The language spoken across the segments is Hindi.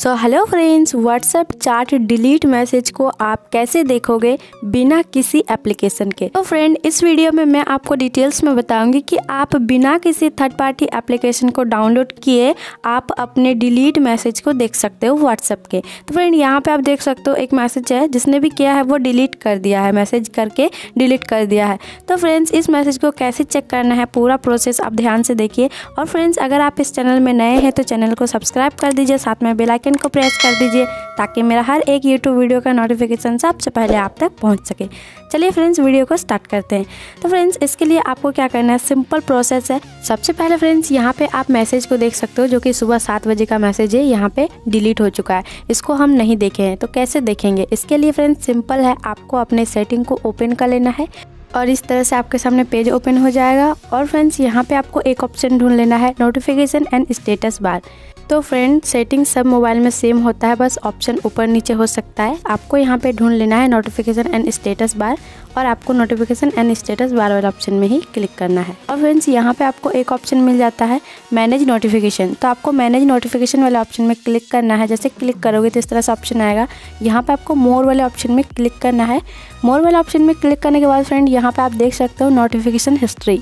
सो hello friends, WhatsApp chat delete message को आप कैसे देखोगे बिना किसी एप्लीकेशन के। तो फ्रेंड, इस वीडियो में मैं आपको डिटेल्स में बताऊंगी कि आप बिना किसी थर्ड पार्टी एप्लीकेशन को डाउनलोड किए आप अपने डिलीट मैसेज को देख सकते हो व्हाट्सएप के। तो फ्रेंड, यहाँ पे आप देख सकते हो एक मैसेज है, जिसने भी किया है वो डिलीट कर दिया है, मैसेज करके डिलीट कर दिया है। तो फ्रेंड्स, इस मैसेज को कैसे चेक करना है पूरा प्रोसेस आप ध्यान से देखिए। और फ्रेंड्स, अगर आप इस चैनल में नए हैं तो चैनल को सब्सक्राइब कर दीजिए, साथ में बेल आइकन को प्रेस कर दीजिए ताकि मेरा हर एक YouTube वीडियो का नोटिफिकेशन सबसे पहले आप तक पहुंच सके। चलिए फ्रेंड्स, वीडियो को स्टार्ट करते हैं। तो फ्रेंड्स, इसके लिए आपको क्या करना है, सिंपल प्रोसेस है। सबसे पहले फ्रेंड्स, यहाँ पे आप मैसेज को देख सकते हो, जो कि सुबह 7 बजे का मैसेज है, यहाँ पे डिलीट हो चुका है। इसको हम नहीं देखे हैं तो कैसे देखेंगे? इसके लिए फ्रेंड्स सिंपल है, आपको अपने सेटिंग को ओपन कर लेना है और इस तरह से आपके सामने पेज ओपन हो जाएगा। और फ्रेंड्स, यहाँ पे आपको एक ऑप्शन ढूंढ लेना है, नोटिफिकेशन एंड स्टेटस बार। तो फ्रेंड, सेटिंग सब मोबाइल में सेम होता है, बस ऑप्शन ऊपर नीचे हो सकता है। आपको यहाँ पे ढूंढ लेना है नोटिफिकेशन एंड स्टेटस बार, और आपको नोटिफिकेशन एंड स्टेटस बार वाले ऑप्शन में ही क्लिक करना है। और फ्रेंड्स, यहाँ पे आपको एक ऑप्शन मिल जाता है मैनेज नोटिफिकेशन, तो आपको मैनेज नोटिफिकेशन वाले ऑप्शन में क्लिक करना है। जैसे क्लिक करोगे तो इस तरह से ऑप्शन आएगा, यहाँ पर आपको मोर वाले ऑप्शन में क्लिक करना है। मोर वाले ऑप्शन में क्लिक करने के बाद फ्रेंड, यहाँ पर आप देख सकते हो नोटिफिकेशन हिस्ट्री,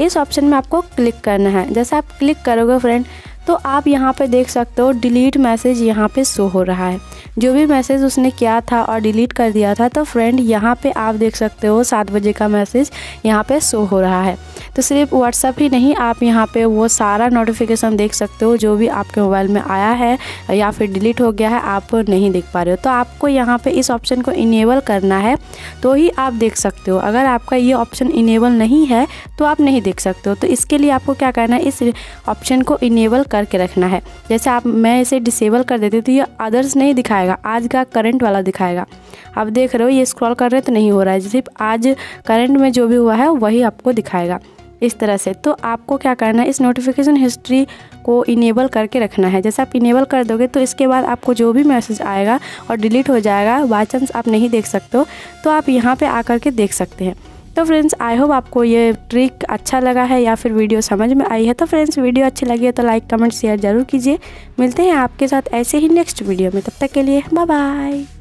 इस ऑप्शन में आपको क्लिक करना है। जैसे आप क्लिक करोगे फ्रेंड, तो आप यहाँ पे देख सकते हो डिलीट मैसेज यहाँ पे शो हो रहा है, जो भी मैसेज उसने किया था और डिलीट कर दिया था। तो फ्रेंड, यहाँ पे आप देख सकते हो 7 बजे का मैसेज यहाँ पे शो हो रहा है। तो सिर्फ व्हाट्सएप ही नहीं, आप यहाँ पे वो सारा नोटिफिकेशन देख सकते हो जो भी आपके मोबाइल में आया है या फिर डिलीट हो गया है, आप नहीं देख पा रहे हो। तो आपको यहाँ पर इस ऑप्शन को इनेबल करना है तो ही आप देख सकते हो। अगर आपका ये ऑप्शन इनेबल नहीं है तो आप नहीं देख सकते हो। तो इसके लिए आपको क्या करना है, इस ऑप्शन को इनेबल करके रखना है। जैसे आप मैं इसे डिसेबल कर देती हूँ तो ये अदर्स नहीं दिखाएगा, आज का करंट वाला दिखाएगा। आप देख रहे हो, ये स्क्रॉल कर रहे हो तो नहीं हो रहा है, सिर्फ आज करंट में जो भी हुआ है वही आपको दिखाएगा इस तरह से। तो आपको क्या करना है, इस नोटिफिकेशन हिस्ट्री को इनेबल करके रखना है। जैसे आप इनेबल कर दोगे तो इसके बाद आपको जो भी मैसेज आएगा और डिलीट हो जाएगा, बाई चांस आप नहीं देख सकते हो तो आप यहाँ पर आकर के देख सकते हैं। तो फ्रेंड्स, आई होप आपको ये ट्रिक अच्छा लगा है या फिर वीडियो समझ में आई है। तो फ्रेंड्स, वीडियो अच्छी लगी है तो लाइक कमेंट शेयर ज़रूर कीजिए। मिलते हैं आपके साथ ऐसे ही नेक्स्ट वीडियो में, तब तक के लिए बाय बाय।